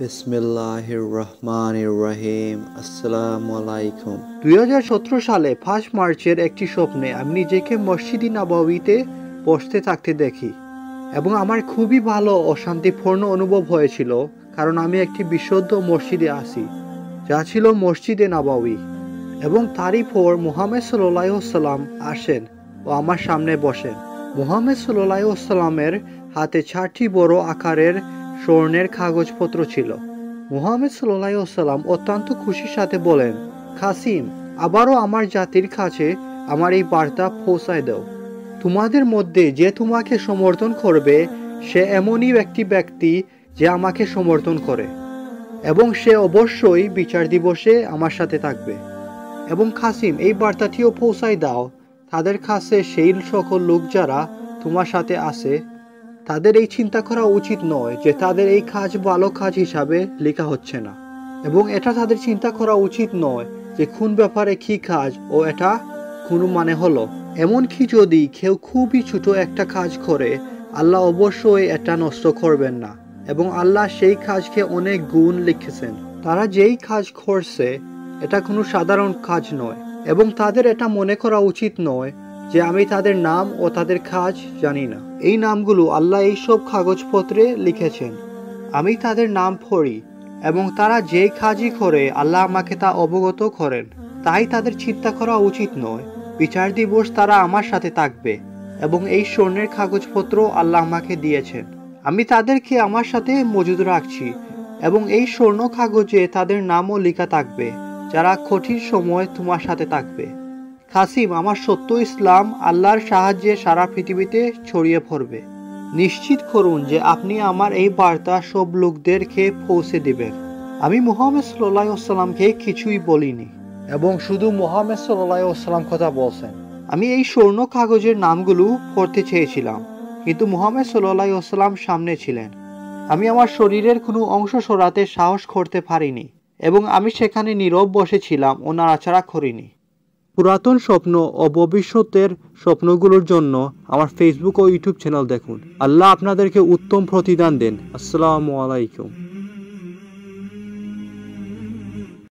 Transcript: বিসমিল্লাহির রহমানির রহিম। আসসালামু আলাইকুম। 2017 সালে 5 মার্চের একটি স্বপ্নে আমি নিজেকে মসজিদে নববীতে বসতে থাকতে দেখি এবং আমার খুবই ভালো অশান্তিপূর্ণ অনুভব হয়েছিল, কারণ আমি একটি বিশুদ্ধ মসজিদে আছি যা ছিল মসজিদে নববী, এবং তারই পর মুহাম্মদ সাল্লাল্লাহু আলাইহি সাল্লাম আসেন ও আমার সামনে বসেন। মুহাম্মদ সাল্লাল্লাহু আলাইহি সাল্লামের হাতে 4টি বড় আকারের স্বর্ণের কাগজপত্র ছিল। মুহাম্মদ সাল্লাল্লাহু আলাইহি সাল্লাম অত্যন্ত খুশির সাথে বলেন, কাসিম, আবারও আমার জাতির কাছে আমার এই বার্তা পৌঁছায় দাও। তোমাদের মধ্যে যে তোমাকে সমর্থন করবে সে এমনই একটি ব্যক্তি যে আমাকে সমর্থন করে, এবং সে অবশ্যই বিচার দিবসে আমার সাথে থাকবে। এবং কাসিম, এই বার্তাটিও পৌঁছায় দাও তাদের কাছে, সেই সকল লোক যারা তোমার সাথে আছে। তাদের এই চিন্তা করা উচিত নয় যে তাদের এই কাজ ভালো কাজ হিসাবে লেখা হচ্ছে না, এবং এটা তাদের চিন্তা করা উচিত নয় যে কোন ব্যাপারে কি কাজ ও এটা কোনো মানে হলো। এমনকি যদি কেউ খুবই ছোট একটা কাজ করে, আল্লাহ অবশ্যই এটা নষ্ট করবেন না, এবং আল্লাহ সেই কাজকে অনেক গুণ লিখেছেন। তারা যেই কাজ করছে এটা কোনো সাধারণ কাজ নয়, এবং তাদের এটা মনে করা উচিত নয় যে আমি তাদের নাম ও তাদের কাজ জানি না। এই নামগুলো আল্লাহ এই সব কাগজপত্রে লিখেছেন। আমি তাদের নাম পড়ি, এবং তারা যে কাজই করে আল্লাহ আমাকে তা অবগত করেন। তাই তাদের চিন্তা করা উচিত নয় বিচার দিবস তারা আমার সাথে থাকবে, এবং এই স্বর্ণের কাগজপত্র আল্লাহ আমাকে দিয়েছেন। আমি তাদেরকে আমার সাথে মজুদ রাখছি, এবং এই স্বর্ণ কাগজে তাদের নামও লেখা থাকবে যারা কঠিন সময় তোমার সাথে থাকবে। কাসিম, আমার সত্য ইসলাম আল্লাহর সাহায্যে সারা পৃথিবীতে ছড়িয়ে পড়বে। নিশ্চিত করুন যে আপনি আমার এই বার্তা সব লোকদেরকে পৌঁছে দিবেন। আমি মুহাম্মদ সাল্লাল্লাহু আলাইহি ওয়াসাল্লামকে কিছুই বলিনি, এবং শুধু মুহাম্মদ সাল্লাল্লাহু আলাইহি ওয়াসাল্লাম কথা বলছেন। আমি এই স্বর্ণ কাগজের নামগুলো পড়তে চেয়েছিলাম, কিন্তু মুহাম্মদ সাল্লাল্লাহু আলাইহি ওয়াসাল্লাম সামনে ছিলেন। আমি আমার শরীরের কোনো অংশ সরাতে সাহস করতে পারিনি, এবং আমি সেখানে নীরব বসেছিলাম ও নাড়াচাড়া করিনি। পুরাতন স্বপ্ন ও ভবিষ্যতের স্বপ্নগুলোর জন্য আমার ফেসবুক ও ইউটিউব চ্যানেল দেখুন। আল্লাহ আপনাদেরকে উত্তম প্রতিদান দেন। আসসালামু আলাইকুম।